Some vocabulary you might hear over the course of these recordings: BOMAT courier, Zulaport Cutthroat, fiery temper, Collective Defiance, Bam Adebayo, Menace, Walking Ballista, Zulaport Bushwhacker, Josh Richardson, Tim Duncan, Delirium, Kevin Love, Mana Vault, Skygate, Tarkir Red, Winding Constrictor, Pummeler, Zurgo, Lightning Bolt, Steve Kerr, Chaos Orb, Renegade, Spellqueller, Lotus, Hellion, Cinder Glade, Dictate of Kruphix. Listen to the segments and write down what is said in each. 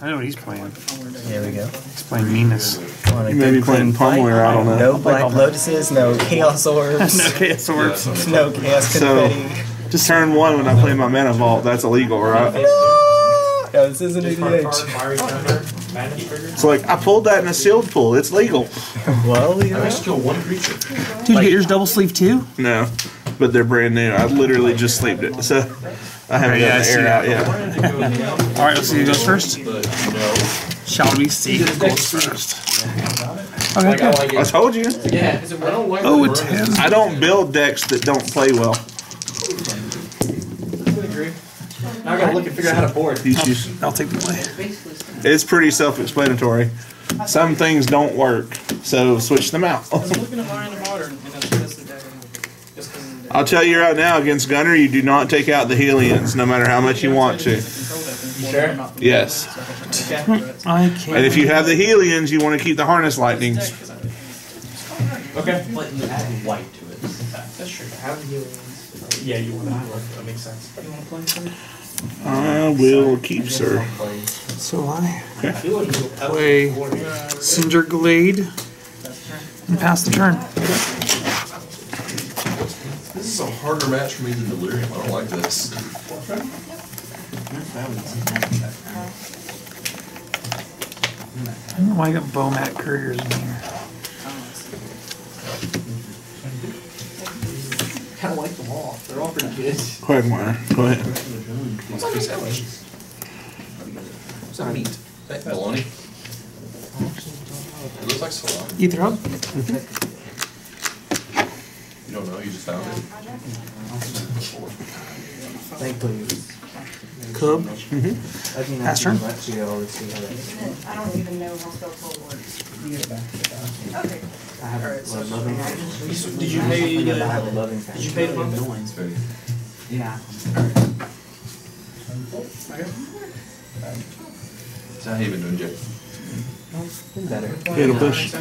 I know what he's playing. There we go. He's playing Menace. You may be playing Pummeler, I don't know. No Black Lotuses, no Chaos Orbs. No Chaos Orbs. No Chaos Confetti. So, just turn one when I play my Mana Vault. That's illegal, right? No, this isn't EDH. It's so like, I pulled that in a sealed pool. It's legal. Well, yeah. I still one creature. Did you get yours double sleeve too? No, but they're brand new. I literally just sleeved it, so I haven't got the air out yet. All right, let's see who goes first. Shall we see who goes first? Okay. I told you. Oh, it's him. I don't build decks that don't play well. Now I gotta look and figure out how to board. I'll take the play. It's pretty self-explanatory. Some things don't work, so switch them out. I'll tell you right now, against Gunner, you do not take out the Hellions, no matter how much you want to. Sure? Yes. I can't. And if you have the Hellions, you want to keep the Harness Lightning. Okay. White to it. That's true. Have the Hellions. Yeah, you want to highlight that makes sense. You want to play something? I will keep, sir. So I play Cinder Glade and pass the turn. This is a harder match for me than Delirium. I don't like this. I don't know why I got BOMAT couriers in here. I kind of like them all. They're all pretty good. Quagmire. Go ahead. What's on your sandwich? What's that meat? That bologna. It looks like salami. You throw up? You don't know, you just found it. Thank you. Cub? Mm-hmm. That's true. I don't even know how Spellqueller works. You get it back. Okay. I have a loving family. Did you pay the month? Yeah. It's not even doing Jake. Better. It'll push. I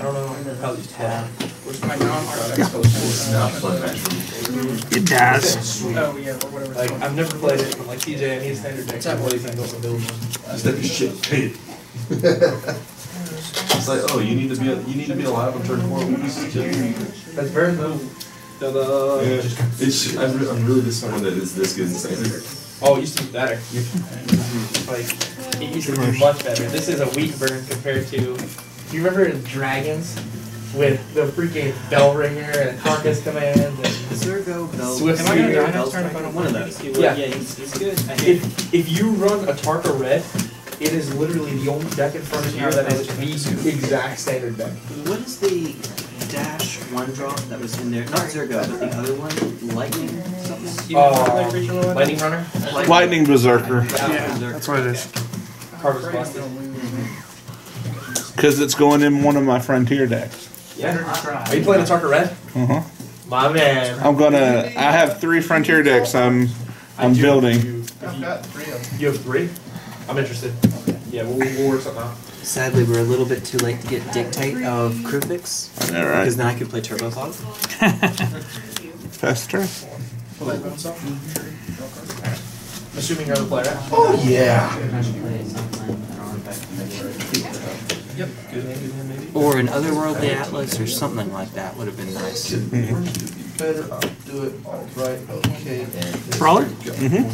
don't know. Probably tab. It does. Oh yeah, or whatever. Like I've never played it, but like TJ and his standard deck. What do you think of the build? That shit paid. It's like, oh, you need to be alive on turn 4. That's very cool. Ta-da! Yeah. It's I'm really disappointed that it's this good in standard. Oh, it used to be better. Like it used to be much better. This is a weak burn compared to. Do you remember in Dragons with the freaking bell ringer and Tarkus command and Zurgo bell? Swift am I gonna die next turn if I don't want those? Yeah, it's good. If you run a Tarkir Red. It is literally the only deck in front of you that is the exact standard deck. What is the dash one drop that was in there? Not Zurgo, but the other one? Lightning something? Lightning Runner? Lightning Berserker. Yeah, that's what it is. Harvest Blasted. Because it's going in one of my Frontier decks. Yeah. Are you playing a Tarkir Red? Uh-huh. My man. I have 3 Frontier decks I'm building. I've got 3 of them. You have 3? I'm interested. Yeah, we'll work something out. Sadly, we're a little bit too late to get Dictate of Kruphix. I know, right? Because now I can play Turbo Clock. Faster. I'm assuming you're the player. Oh, yeah. Yep. Or an Otherworldly Atlas or something like that would have been nice. Better do it all right. Okay. Brawler? Mm-hmm.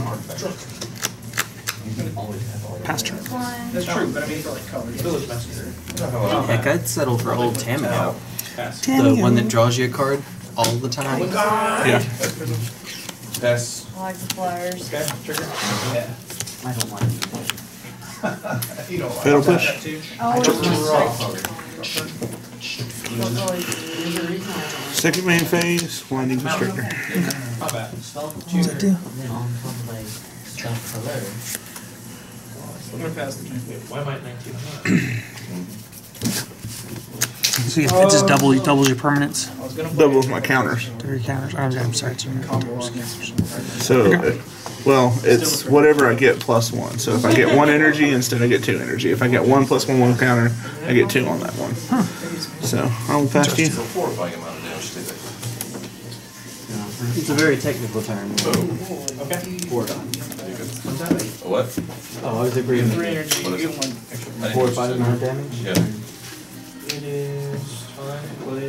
Past turn. That's true, but I mean, for like colors. Village messenger. Heck, I'd settle for old Tamiyo. The one that draws you a card all the time. Yeah. Pass. I like the flyers. Okay, trigger. Yeah. I don't like it. You don't like it. Fatal push. Second main phase, Winding Constrictor. My bad. What's that do? I'm going to pass the turn. Why am I at 19? So yeah, it just doubles your permanence. Doubles my counters. Your counters. I'm sorry. So, well, it's whatever I get plus 1. So if I get 1 energy, instead I get 2 energy. If I get 1 plus 1, 1 counter, I get 2 on that one. Huh. So I'll pass you. It's a very technical term. Oh. Okay. Four done. What's that mean? A what? Oh, I was agreeing. 3 energy. You get 1 extra. 4 or 5 more damage. Yeah. It is time to play.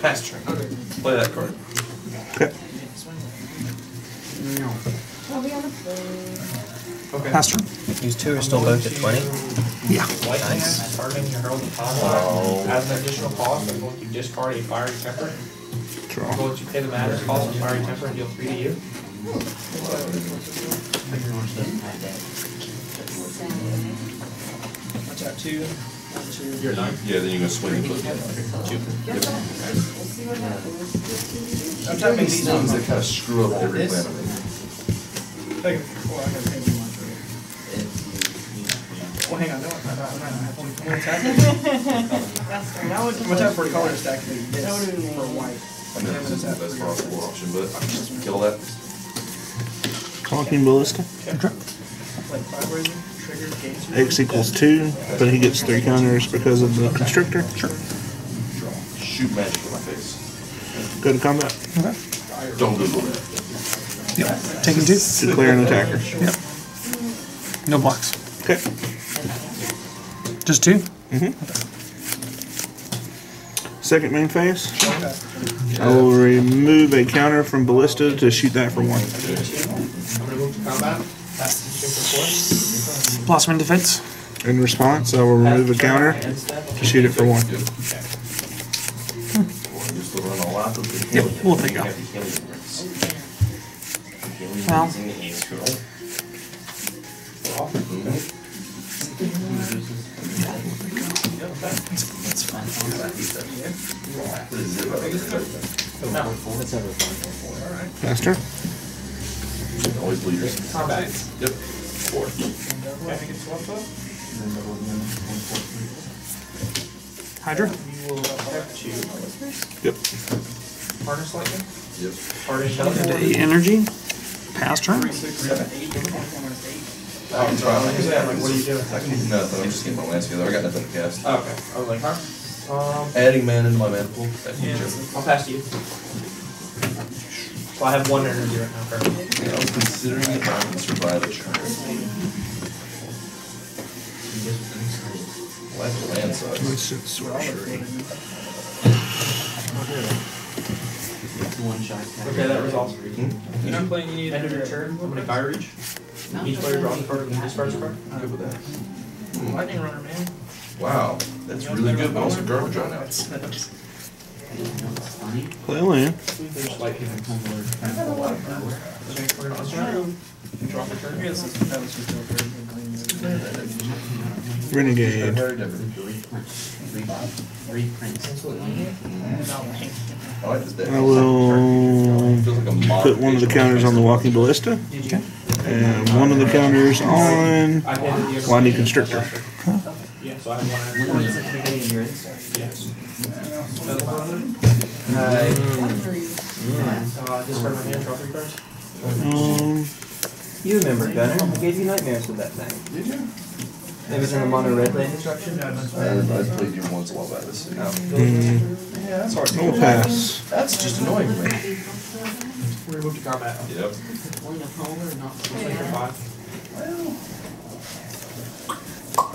Pass turn. Okay. Play that card. Okay. No. I'll be on the play. Okay. Pass turn. Use 2 or still both at 20. Yeah. Nice. As an additional cost, I'm going to discard a fiery temper. Draw. I'm going to pay the matter, cost a fiery temper, and deal 3 to you. Watch out, 2. 1, 2. You're 9? Yeah, then you're going to swing and put 2. Yep. I'm trying to make these things that kind of screw up every plan. Well, I got to pay you 1 for you. Well, hang on. No, I'm not attacking. I'm attacking for a color stack. Yes, for white. I mean, that's the best possible option, but I can just kill that. Walking Ballista. X equals 2, but he gets 3 counters because of the constrictor. Sure. Shoot magic in my face. Go to combat. Okay. Don't Google that. Yep. Taking 2. Declare an attacker. Yep. No blocks. Okay. Just 2? Mm-hmm. Second main phase. I will remove a counter from Ballista to shoot that for 1. Blossom in defense. In response, I will remove a counter to shoot it for 1. Hmm. Yep, we'll take that. Well. That's fun. Faster. Always leaders. Combat. Yep. 4. Hydra. Yep. Harness Lightning. Yep. Harness Lightning. Energy. Pass turn. 3, 6, 7, 8. I can throw out. Like, what are you doing? I can do nothing. I'm just getting my lance together. I got nothing to cast. Oh, okay. I was like, huh? Adding mana into my mana pool. I'll pass to you. Well, I have 1 energy right now, correct? Yeah, I was considering if I would survive a turn. Well, I have a land size. Okay, that resolves. Mm-hmm. You're not playing any end of your turn. I'm going to Guy Reach. Each player draws a card and discards a card. I'm good with that. Lightning Runner, man. Wow, that's really good, but also garbage right now. Play a land. Renegade. I will put 1 of the counters on the Walking Ballista and 1 of the counters on Winding Constrictor. Yeah, so I have 1 Yes. You remember Gunner? I gave you nightmares with that thing. Did you? It was in the mono red land instruction. I played you once a while by this. Yeah, that's hard to do. Pass. That's just annoying for me. We're going to combat. Yep. Well.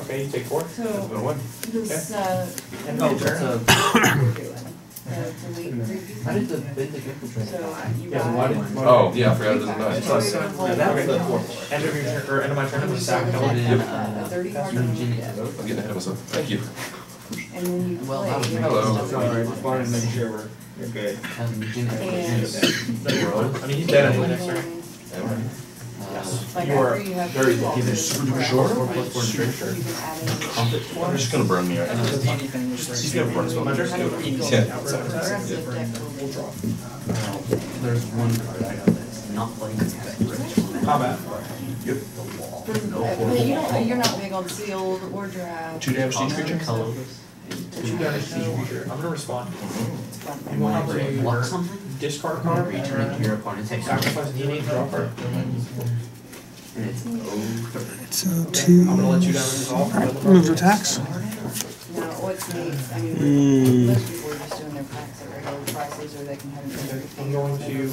Okay, you take 4. So, this, and turn. How did the bid the infiltrate? Oh, yeah, I forgot it doesn't die. That's end of your turn, or end of my turn, I'm going to sack. I'm getting ahead of myself. Thank you. Hello. I'm making sure we're good. I mean, he's dead anyway next turn. Like you are very lucky. Either super short or plus 4 I'm just going to burn me right now. He's going to burn himself. We'll draw. There's 1 card I got that's not playing this back. Combat. Yep. You're not big on sealed or drab. 2 damage to each creature. Two damage to each creature. I'm going to respond. You want to block something? Discard card, return to your opponent, take sacrifice, and you draw a card. And it's over. It's 2. I'm going to let you down resolve. Alright, move your attacks. Now, what's neat, I mean, most people are just doing their packs at regular prices. laser, they can have an inverted. I'm going to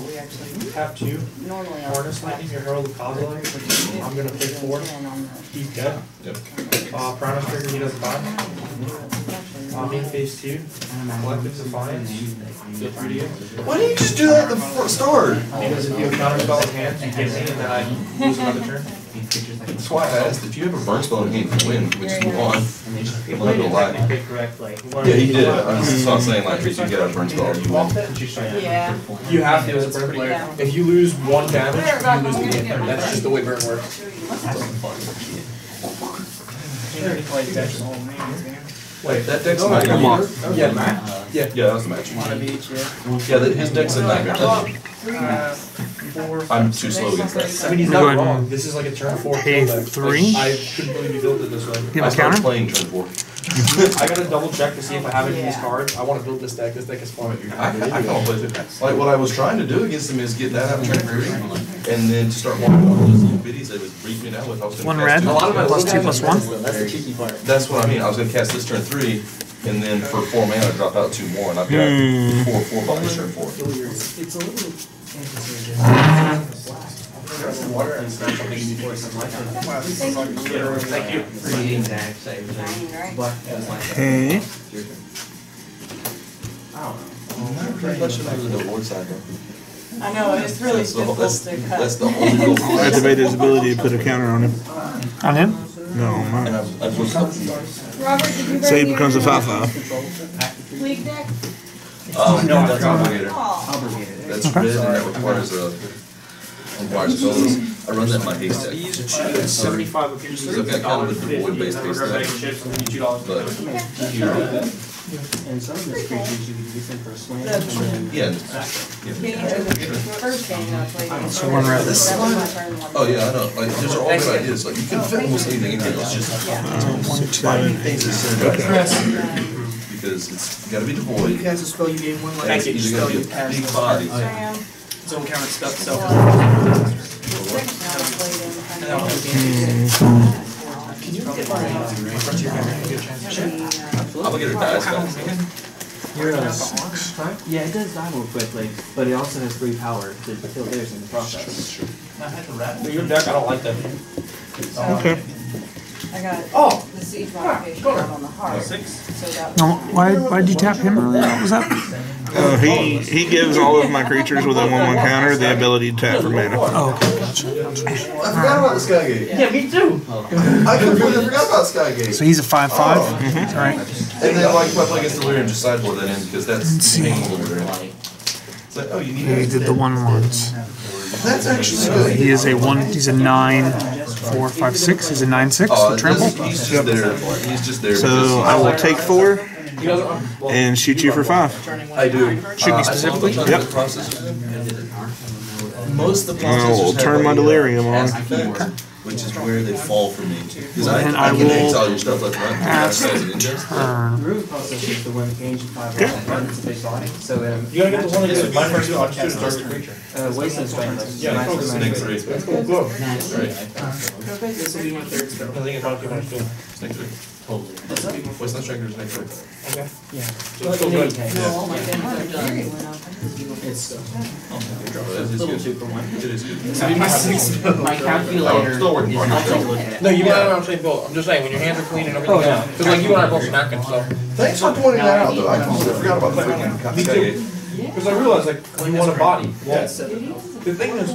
have to Harness Lightning, your Herald of Kozilek. I'm going to pay 4. He's dead. Yep. Primus Trigger, he doesn't buy. Omni phase 2. Collective Defiance. Why didn't you just do that at the start? Because if you have counter spell in hand, you get me, and then I lose another turn. That's why I asked if you have a burn spell in hand, you can win, which is move on. Yeah, he did. I just saw saying, like, if you get a burn spell, you win. Yeah. You have to as a burn player. If you lose 1 damage, you lose the game. That's just the way burn works. Wait, that deck's not gonna be. Yeah, Matt? Yeah. Yeah, that was the match. Yeah, his deck's a nightmare. I'm too slow against that. I mean, he's not wrong. This is like a turn 4 play. I couldn't believe you built it this way. I started playing turn 4. I gotta double check to see if I have any of these cards. I want to build this deck. This deck is fun. I can't play this. Like, what I was trying to do against him is get that out of turn 3, and then start walking all those little bitties that was breaking me out with. I was going to cast 2 plus 1. That's the cheeky part. That's what I mean. I was going to cast this turn 3. And then for 4 mana, I drop out 2 more, and I've got 4/4 by turn 4. It's a little interesting. Thank you. Okay. I'm pretty much over the board side, though. I know, it's really difficult to cut. That's the only goal. Activate his ability to put a counter on him. On him? No, man. Say it becomes a 5/5. League deck? No, that's Obligator. That's red and that requires a bonus. I run that in my haste deck. I've got kind of a void based haste deck. But you read that. And some of the creatures you can use them for a slam. Yeah. So one round. Oh yeah, I know. Like, those are all good ideas. Like, you can fit almost anything in here. It's just finding things that synergize. Because it's got to be devoid. You guys a spell you gave one like it's got to be a big body. It's all kind of stuff. So. Can you get my Obligator dies fast. You're a 6/5? Yeah, it does die more quickly, but it also has free power to kill theirs in the process. I had to wrap it. Your deck, I don't like that. Okay. I got the siege modification out on the heart. Why'd you tap him earlier? What was that? He gives all of my creatures with a 1/1 counter the ability to tap for mana. Oh, okay. I forgot about the Skygate. Yeah, me too. I completely forgot about Skygate. So he's a 5/5? Mm-hmm. All right. And then, like, if I play against Delirium, just sideboard that in, because that's Delirium. It's like, oh, you need he did the 1/1s. That's actually good. He is a 1, he's a 9/4, 5/6. He's a 9/6 to trample. He's just there. He's just there. So I will take 4. And shoot you for 5. I do. Shoot me specifically? Yep. Most of the processors will turn my Delirium on. Which is where they fall for me. Because I can hate all your stuff like that. Root processor is the one that gains 5 life. You gotta get the one that gets -2 on two target creature. Wasteland's Spectrum. Yeah, focus on Snake 3. That's cool. Go. This will be my 3rd spell. I think I probably want to do Snake 3. Totally. What's up? Wasteland Strikers next week. Okay. Yeah. It's so good. It's a little too for one. It is good. So my calculator is not good. No, you know what I'm saying, Bill. I'm just saying, when your hands are clean and everything else. Because, like, you and I are both smacking, so. Thanks for pointing that out, though. I totally forgot about the freaking Skygate. Because I realized, like, you want a body. Yeah. The thing is,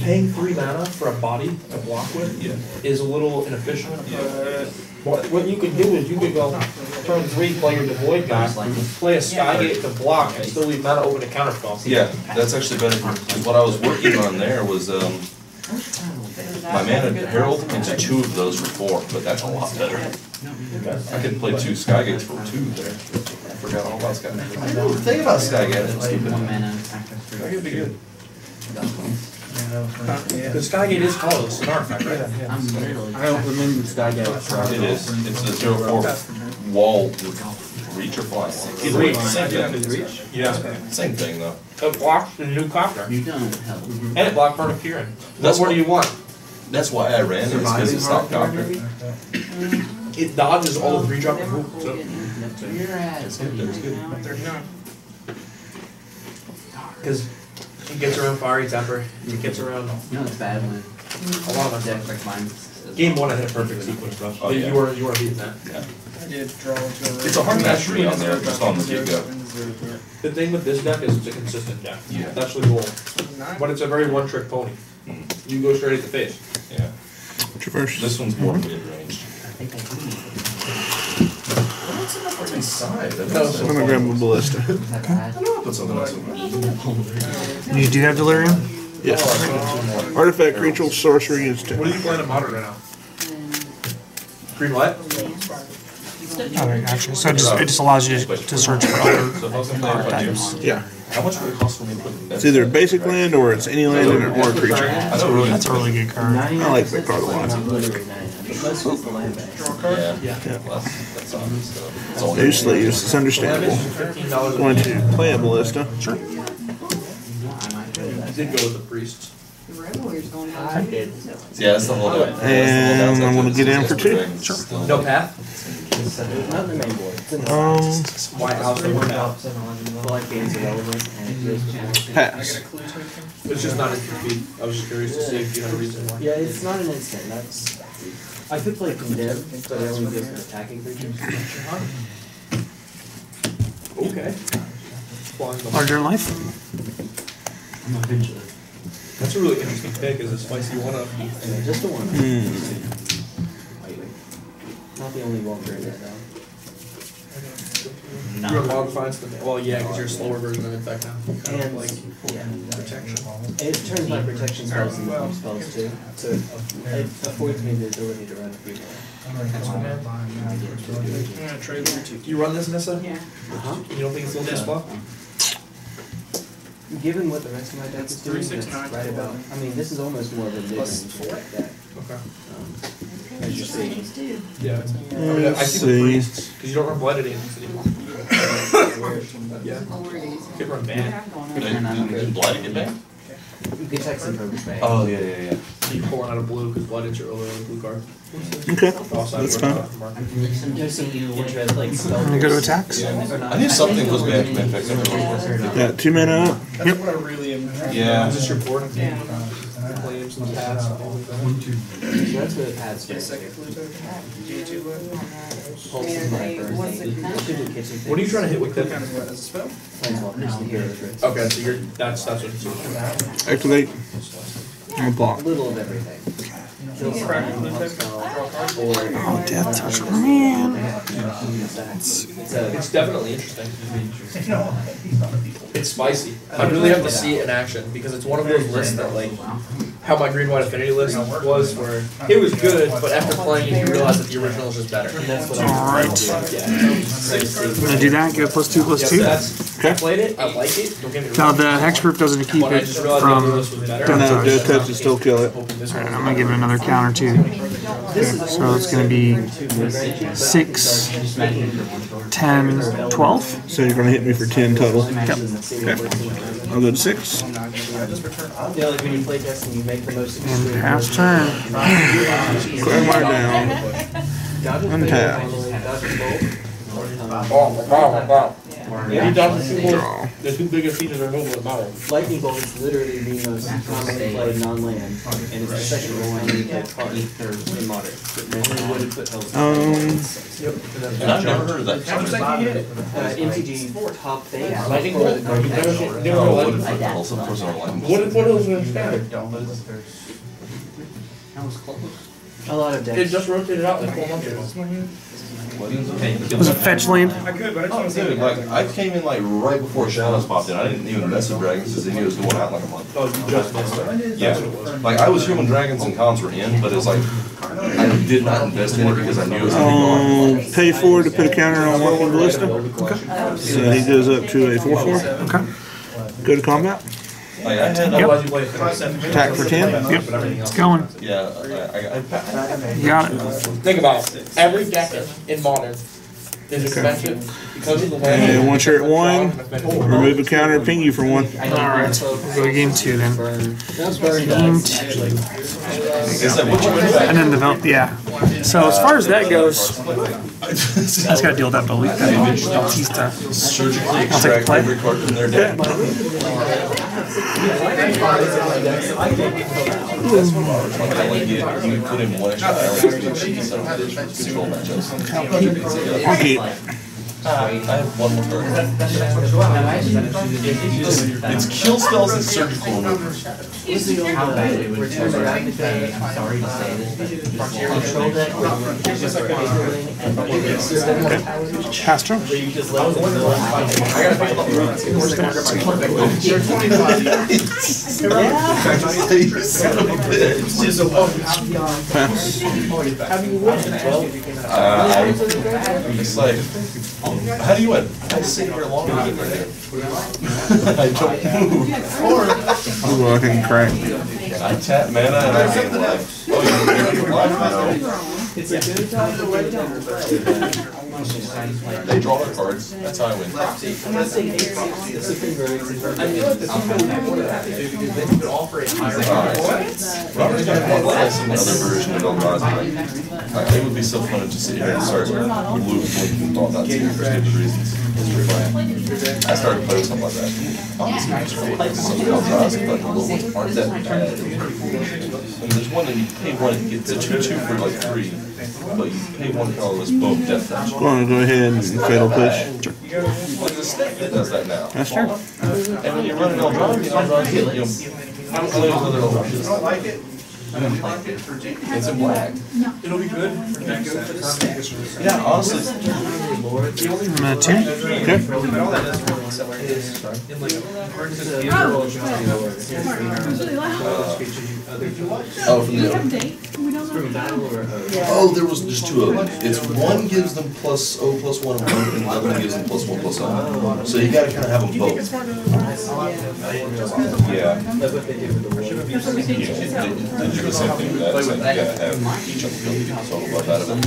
paying 3 mana for a body to block with is a little inefficient. What you could do is you could go turn 3, play your Devoid back, play a Skygate to block, and still leave mana open to counterspell. Yeah, that's actually better. What I was working on there was my mana Herald into 2 of those for 4, but that's a lot better. I could play 2 Skygates for 2 there. I forgot all about Skygate. I didn't think about Skygate. That could be good. The Skygate is close, an artifact, right? Yeah. I don't remember Skygate. It is. It's a 0/4 wall with reach or fly. It reaches. Yeah. Same thing, though. It blocks the new copter. You don't have And it blocked part of Kieran. That's what do you want? That's why I ran it, because it's not copter. It dodges all the 3-drop. You're at. It's good. There's not. Because he gets around fiery temper. He gets around. You know, it's bad when a lot of deck like mine. Game one, I hit a perfect sequence, bro. Oh, yeah. You were beating that. Yeah. I did draw into a. It's a hard match three on there, just on the get go. The thing with this deck is it's a consistent deck. Yeah. That's the goal. But it's a very one-trick pony. Mm. You go straight at the face. Yeah. Traverse. This one's more mid-range. I think I do. Inside? That I'm gonna grab a ballista. I don't know if it's something else. You do have delirium? Yes. Oh, artifact, creature, sorcery, instant. What are you playing in modern right now? Green what? Alright, actually, so it just allows you to search for other archetypes. Yeah. How much would it cost for me to put it? It's either basic land or it's any land or a creature. That's a really good card. I like that card a lot. Draw card? Yeah. Usually, it's understandable. Going to play a ballista. Sure. I did go with the priest. I did. Yeah, that's the whole thing. And I'm going to get in for two. Sure. No path? Pass. It's just not instant feed. I was just curious to see if you had a reason why. Yeah, it's not an instant. That's. I could play Condemn, but I only get an attacking creature. Okay. Larger in life? Eventually. That's a really interesting pick, is a spicy one-up. Just a one-up. Mm. Not the only walker in there, though. Your log finds the... Well, yeah, because you're a slower version of infect now. Kind of like protection. It turns my protection spells into spells, too. So it affords me the ability to run a few more. You run this, Nissa? Yeah. You don't think it's a little spot? Given what the rest of my deck is doing, right about. I mean, this is almost more of a mid-range deck. Okay. That's just it. Yeah. I see the priest because you don't run blooded agents anymore. Yeah. You can run ban. Does blooded get banned? You can text and focus ban. Oh yeah. So you're pulling out of blue because blooded's your early blue card. Okay, that's fine. I'm going to go to attacks. Yeah. I knew something was bad to my effects. Yeah, 2 mana up. That's what I really am trying to do. Yeah. Is this your board? Yeah. Claims and the pads. That's where the pads go. What are you trying to hit with that? Okay, so you're, that's what it's doing. Activate. And block. A little of everything. Oh, death touch, man. It's definitely interesting. It's spicy. I really have to see it in action because it's one of those lists that, like, how my green-white affinity list was, where it was good, but after playing it, you realize that the original is just better. Alright. I'm going to do that, give it +2/+2. Okay. I played it, I like it. Don't get me wrong. Now, the hexproof doesn't keep it from death touch and still kill it. Alright, I'm going to give it another counter, too. Okay. So it's going to be 6, 10, 12. So you're going to hit me for 10 total. Yep. Okay. I'll go to 6. And half turn. Clear my down. Untap. Draw. The two biggest features are noble and model. Lightning Bolt is literally the most common played non-land, and it's the second one you play partly third in modern. I've never heard of that. How much that you hit? MTG top thing. Lightning Bolt? What else is standard? That was close. A lot of decks. It just rotated out like 4 months ago. Was it fetch land? I could, but I just want to like, I came in like right before Shadows popped in. I didn't even mess with Dragons because they knew it was going out like a month. Oh, you just messed up. Yeah. Like, I was here when Dragons and Cons were in, but it's like, I did not invest in it because I knew it was going to be gone. Pay 4 to put a counter on Walking Ballista. Okay. So he goes up to a 4/4. Okay. Go to combat. Attack for 10. Yep. It's going. Yeah. You got it. Think about it. Every deck in modern, is expensive. Because of the land. Yeah, one shirt, one. Remove a counter and ping you for one. Alright, we'll go to game two then. Game two. And then develop, yeah. So as far as that goes, I just gotta deal with that Bautista. I'll take a play. Okay. I have one more turn. It's kill spells and surgical removers. I'm sorry to say this. Castro? How do you win? I sit here longer than there. I don't move. Ooh, I can crack. I tap mana and I get life. Oh, you're life now. It's a good time to wait down. They draw their cards. That's how I win. I'm not saying it's a finger. I mean, the people would more than happy to because they could offer a higher price. Robert's got one less and another version of Eldrazi. It would be so fun to just sit here and start looting and all that for stupid reasons. I started playing something like that. Obviously, like some Eldrazi, but the little ones aren't that bad. And there's one that you pay one and it's a 2/2 for like 3. But you pay one hell as both death damage. Go ahead and fatal push. Well, there's a snake that does that now. That's true. And when you run an Eldrazi, I don't play those other Eldrazi. I don't like it. I don't like it. It's in black. It'll be good for next. Yeah, honestly. Oh, from the other. Oh, there was just two of them. It's one gives them plus O plus 1 and 1, and the other one gives them plus 1 plus 0. So you gotta kind of have them both. Yeah. They do the same thing with that. So you gotta have each of them build the total up out of them.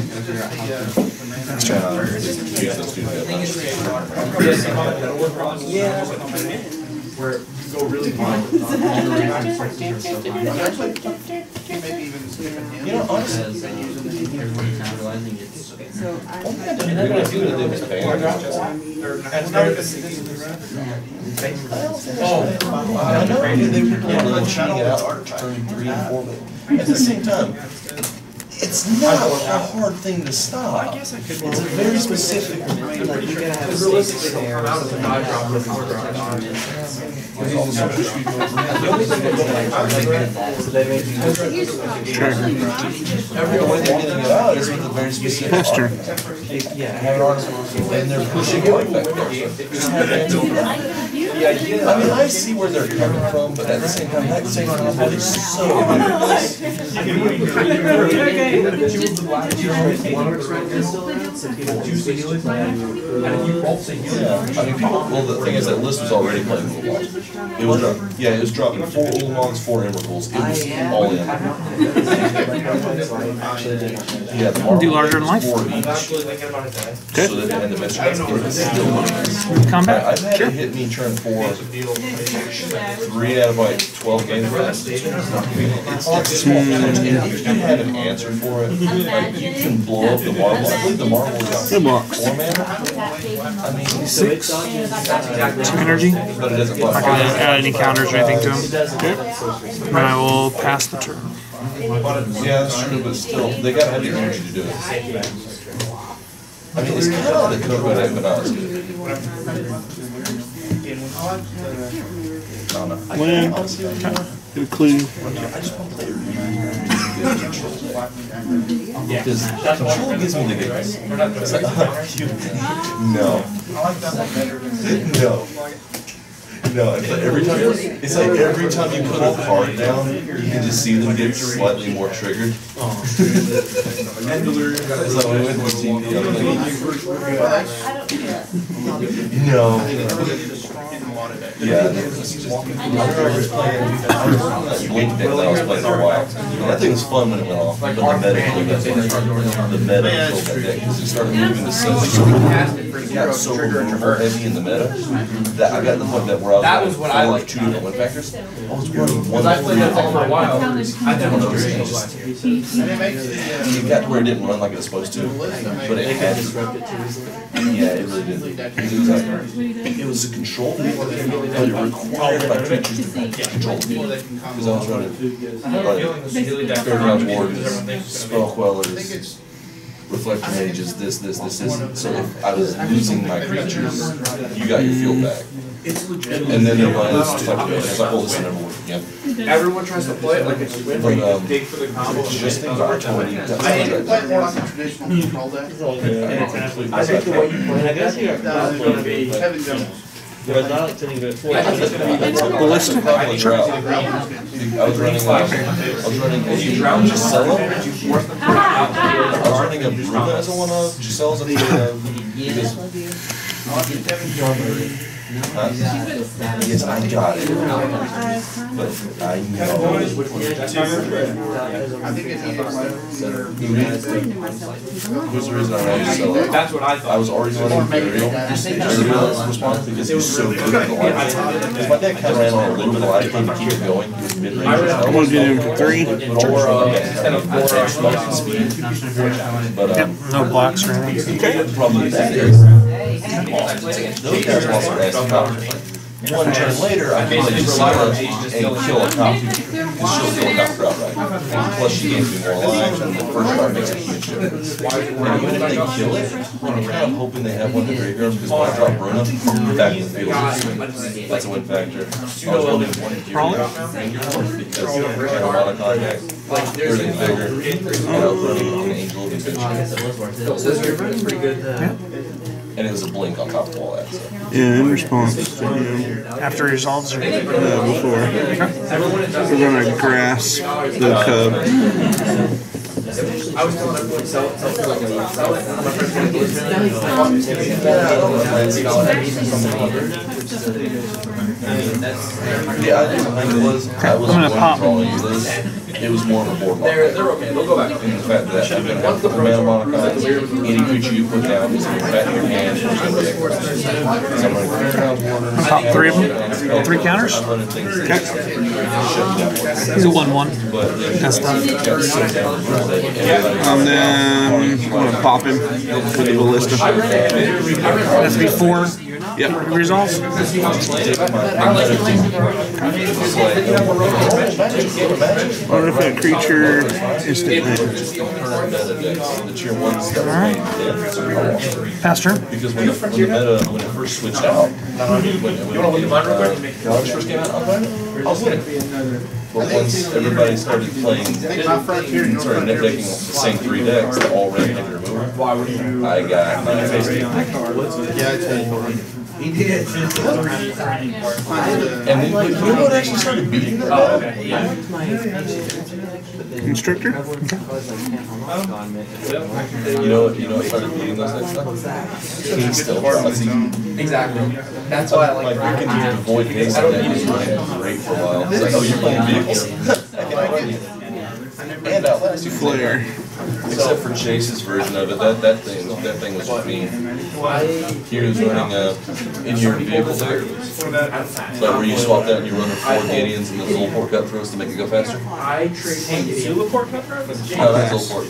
Yeah, where you go really blind. You know, honestly, everybody's not realizing it's okay. So I know they were cheating it out turning 3 and 4. At the same time, it's not a hard thing to stop. It's a very specific thing. Realistically, come out of the out is with a very specific and they're pushing it back there. Yeah, I mean, I see where they're coming from, but at the same time, that same combat is so ridiculous. I mean, people, well, the thing is that list was already playing Overwatch. It was it was dropping 4 Ulamons, 4 Emrakuls. It was all in. Yeah, the do larger than life. 4 of each. So that at the end of it, still combat. I've had it hit me turn 4, 3 out of like 12 games left. It's small. And if you had an answer for it, like you can blow up the marble. I believe the marble is on 4 mana. I mean, 6. 2 energy. But it doesn't add any counters or anything to him. And I will pass the turn. Yeah, that's true, but still, they gotta have the energy to do it. I mean, it's kind of the Kodo but I was good. When get a clue. Yeah, control gives me the gigs. No. I like that one better. No. No. It's like every time you put a card down, you can just see them get slightly more triggered. And Delirium got his own with TV. No. wanted it. Yeah, I think it was fun when it went off. But the meta killed that deck. The meta killed that deck because it started moving to something. Yeah, so removal heavy in the meta. That I got to the point that where I was like 2 1 factors. I was running one. I played that deck for a while. I didn't know it. It got to where it didn't run like it was supposed to, but it had. Yeah, it really did. It was a control deck, but it required my creatures to control the deck. Because I was running Fairgrounds Warden, Spellquellers, Reflecting age, this. So if I was losing my creatures, you got your field back. And then there was like, oh, this never worked again. Everyone tries to play it like it's win, but it's just things are 20. I didn't play more like a traditional control deck. I think the way you play, I guess you have to be Kevin Jones. But I was running a Gisella, I was running a Bruma as one of Gisella's and the yes, I got it. But I know. I think was the reason I wanted to sell it. That's what I thought. I was already running Burial. I response because it was so good at the life. My deck kind of ran on a little bit of life to keep it going. I want to do them for 3. Instead of 4 speed. But no blocks or anything. Probably that is. Those guys lost their ass to Copter. 1 turn later, I can play Gisella and kill a Copter. Because she'll kill a Copter outright. And plus, she gains me more lives, and the first card makes a huge difference. And even if they kill it, I'm kind of hoping they have one in the graveyard, because when I drop Bruna, we're back in the field. That's a win factor. I was holding 1 Fury because I had a lot of contacts. Like, there's a bigger, and I was running on Angel Invention. Pretty good. And it was a blink on top of all that. So. Yeah, in response. After he resolves her? Before. We're going to grasp the cub. I was telling everyone to sell it. My friend's going to I'm going to pop. It was more of a board. They're okay. We'll go back. And the fact that you've been out the Monomonicon, any creature you put down is going to bat in your hand. Pop 3 of them. 3 counters? Okay. He's a 1/1. That's done. And then I'm going to pop him with the Ballista. That's before. Yep. Resolves. What if that creature instantly? Alright. Pass turn. Because when the meta, when it first switched out, you want to look at mine real quick? When it first came out, I was winning. But once everybody started playing, started net decking the same 3 decks that all ran negative removal, I got Mana Vault. He did. And then you know what actually started beating them? Constrictor? You know what started beating those next time? He's still fuzzy. Exactly. That's why I like you can avoid things like that. You just run great for a while. It's like, oh, you're playing vehicles. I can't run you. And outlast you flare. Except for Chase's version of it, that thing was just mean. He was running in your vehicle there. So where you swap that and you run 4 Gideons and the Zulaport Cutthroats to make it go faster. I traded Zulaport Cutthroat? No, that's Zulaport.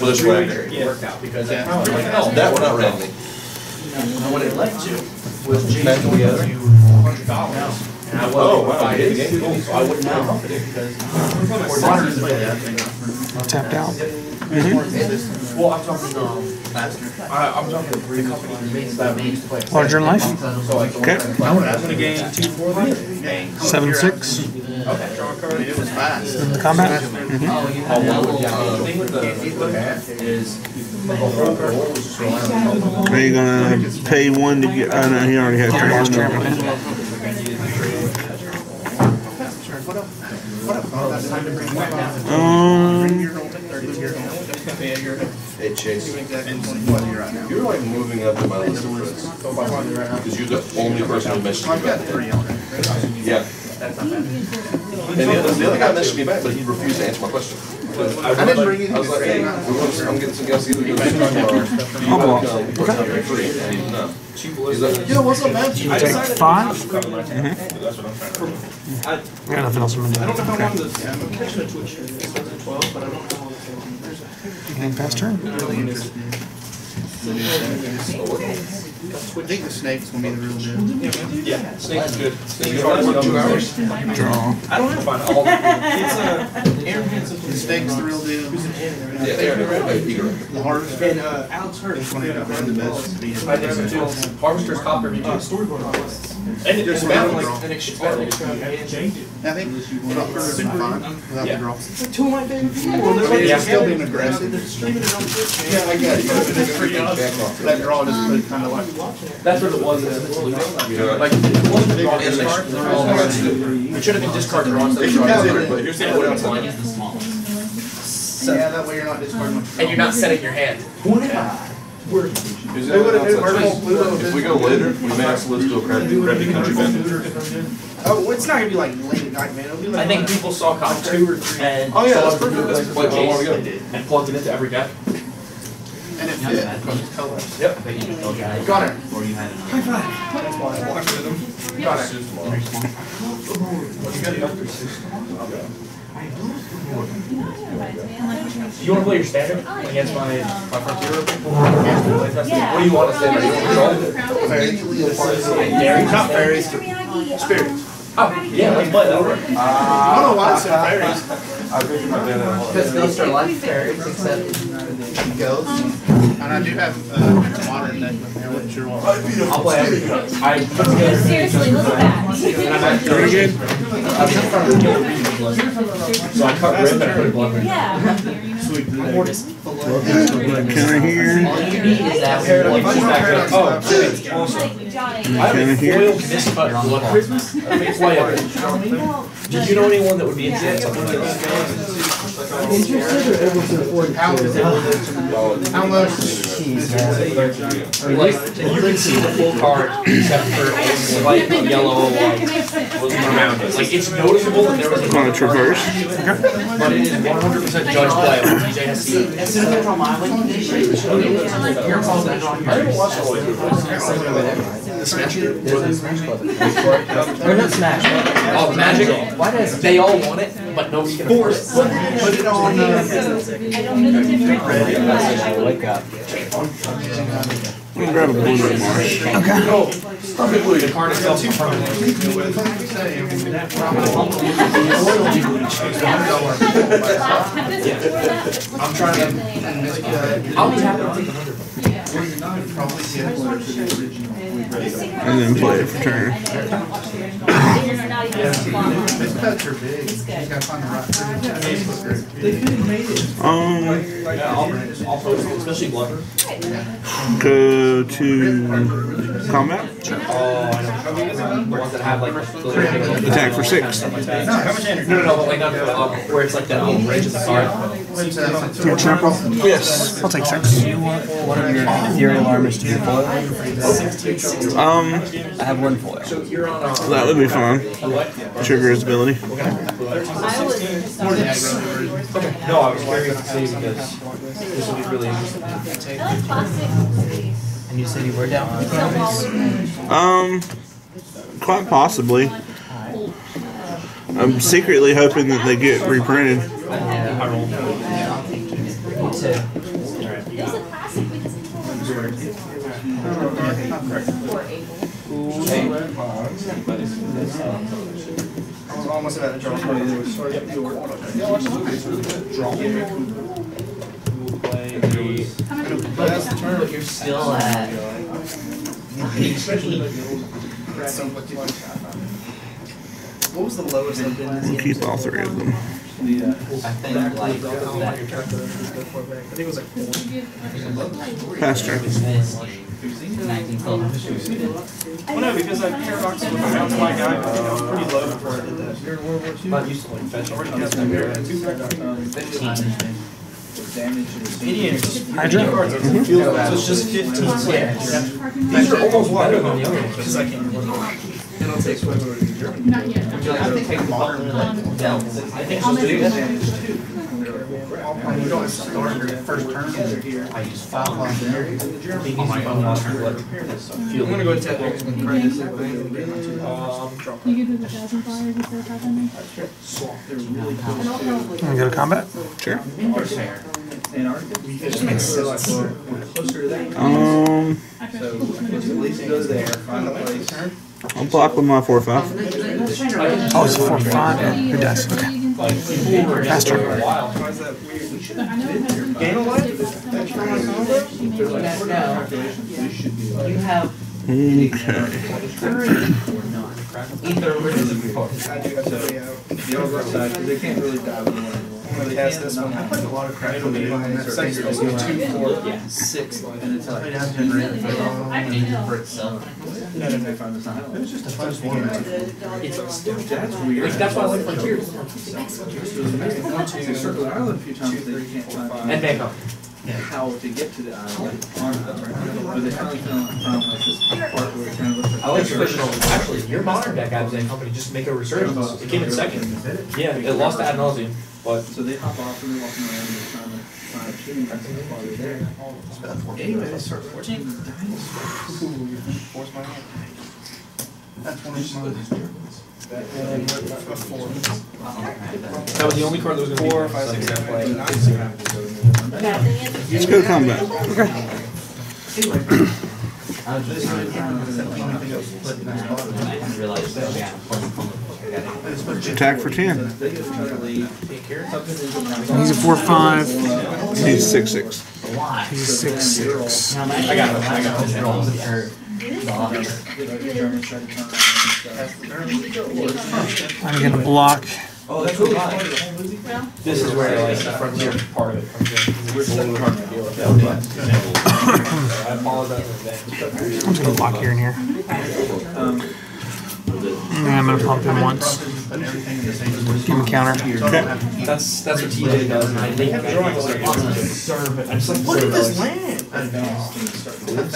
Bushwhacker. It worked out because that one outran me. And what it led to was Chase going to $100. And I wouldn't have it because tapped out. Mm-hmm. Well, I'm talking the company that used to play. Larger in life? Okay. I'm going to gain 2/4 life. 7/6. Okay. Draw a card. It was fast. In the combat? Mm-hmm. Are you going to pay 1 to get... Oh, no, he already had 3. What up? What up? Oh, that's time to bring here. Yeah, you're ahead. Hey, Chase. And what are you right now? You're like moving up to my list of friends. Because you're the only person who mentioned me back there. Yeah. That's not bad. And the other guy mentioned me back, but he refused to answer my question. I didn't bring anything. I was like, hey, I'm getting something else. He's like, yo, what's up, man? You take 5? Mm-hmm. I got nothing else I'm going to do. I don't know how long this. I'm catching a Twitch here. It's 12, but I don't know how long it's going to be. Anything past turn? I think the snakes will be the real deal. Yeah, snakes are good. Snakes are good. 2 hours. Draw. I don't have fun. The snakes the real deal. Yeah, they are the harvest. And Al's hurt. Harvester's cop every day. And there's an extraordinary change. I think without further the draw. Two of my favorite people. You're still being aggressive. Yeah, I got it. That draw just really kind of like... That's what it was. Like, it wasn't a draw in the next. It should have been discarded wrong. But here's the other one. It's the smallest. Yeah, that way you're not discarding. And you're not setting your hand. What if I... If we go later, we may have to let's go grab the country band. Oh, it's not going to be like late at night, man. It'll be like I think people saw cop 2 or 3 and... Oh yeah, that's pretty good. That's what Jason did. And plugged it into every deck. And it fit. Yep. Gunner. High five. That's why I walked with him. Gunner. You want to play your standard against my frontier people? What do you want to say? Fairies. Not fairies. Spirits. Oh, yeah, let's play that over. I don't know why I said fairies. Because ghosts are like fairies, except ghosts. And I do have modern deck with me. What's your one? I'll play everything. Seriously, look at that. Very good. So I cut red and put a block in. Yeah. Sweet. Counter here. All you need is that one. Oh, shit. I have a royal commission for Christmas. Let me play everything. Do you know anyone that would be interested in something like that? Interested or able to afford it? How much? You can see the full card except for a light yellow around it. Like, it's noticeable that there was a card. Traverse. But it is 100% judge play on DJSC. As soon as I draw my link, your calls that on yours. The Smash Brothers. They're not Smash Brothers. Oh, Magic. Why does they all want it, but nobody can afford it? Put it on the... I don't know the difference. I'm going to grab a blue red marsh. Okay. Oh, stop it, Blue. The card itself is permanent. I'm trying to... I'll be happy to take 100. And then play it for turn. Go to combat. Attack for 6. No, like not where it's like that old range of the card. Yes. I'll take 6. What are your ethereal armors to be foil? I have 1 foil. That would be fun. Trigger his ability. No, I was curious to see because this would be really interesting. And you said you were down on the quite possibly. I'm secretly hoping that they get reprinted. Almost about to draw. You're still at. What was the lowest? We'll keep all 3 of them. Yeah. I think like that. It was like 4. Faster. Well, no, because I paradoxed with my guy, pretty low before I did that. Not used to like fetch already. Hydra? So it's just 15. These are almost wider than the other one, because I can't remember. Not yet. I think I modern I think she'll do advantage too. You don't start your first turn here. I use foul on there. I'm going to go attack and try this thing. You give me the 1,000 fire before 500? Can we go to combat? Sure. It just makes sense. I'll block with my 4-5. Oh, it's 4-5. Who dies? Okay. Faster. Gain a life? You have. Okay. They can't really dive in one. I played a lot of crap on the That's why I like Frontiers. And back up. How to get to the island on the right. I like traditional. Actually, your modern deck I was in company just make a resurgence. It came in second. Yeah, it lost to ad nauseum. But so they hop off and they're walking around and they're trying to find shooting while they're there. Anyway, they start 14. Force my hand. That's one of these turbines. That was the only card that was going to be 4, 5, 6, 7, 8, 9. Let's go to combat. Okay. I was just attack for 10. He's a 4-5. He's 6-6. He's 6-6. I got him. I'm gonna block. Oh, that's cool. This is where like the frontier part of it. We're still hard to deal with. I apologize. I'm just gonna block here and here. I'm gonna pump him once. Give him a counter. Okay. That's what TJ does. And they have drawings like I'm just like, what is this land? Okay,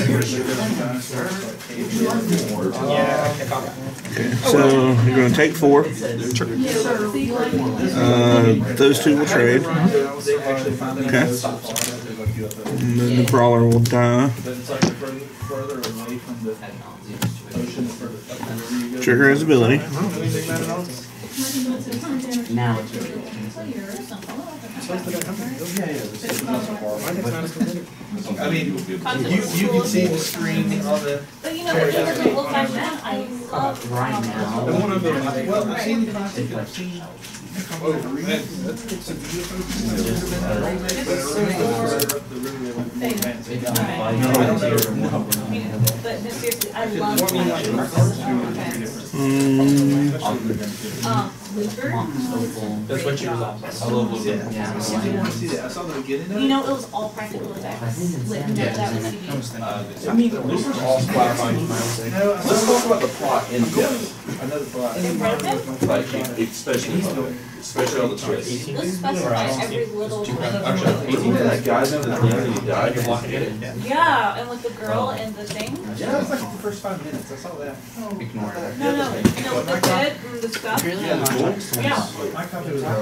so you're going to take 4. Sure. Those two will trade. Okay. And then the brawler will die. Trigger his ability. Now it's I mean, you can see the screen on the. But you know what different look like that? I love right now. The one of them, well, I've seen the classic. I've seen. Oh, that's a beautiful. I love. That's what she was off. I love I saw them get in. You know, it was all practical effects. I mean, this was all clarifying. Let's talk about the plot in depth. Another plot. Especially on the twist. Let's specify every little thing. Actually, 18 that guy's in the community died. You're blocking it. Yeah, and with the girl and the thing. Yeah, it was like the first 5 minutes. I saw that. Ignore it. No. You know, with the bed and the stuff. Yeah. My copy was in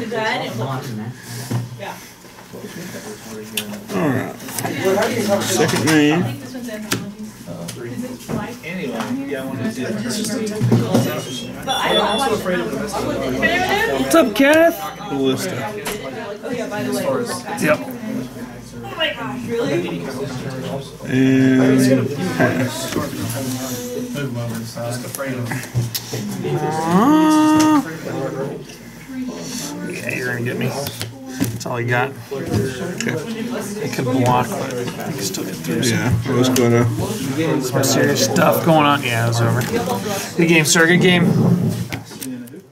the gun, it was. Yeah. Alright. Second name. Anyway, yeah, I want to see it. But I'm also afraid of the rest of it. What's up, Kath? Ballista. Oh, yeah, by the way. Yep. Oh my gosh, really? And pass. Just afraid of yeah, you're gonna get me. That's all I got. Okay. I could block, but I can still get through. Yeah, I was gonna. Some serious stuff going on. Yeah, it was over. Good game, sir. Good game.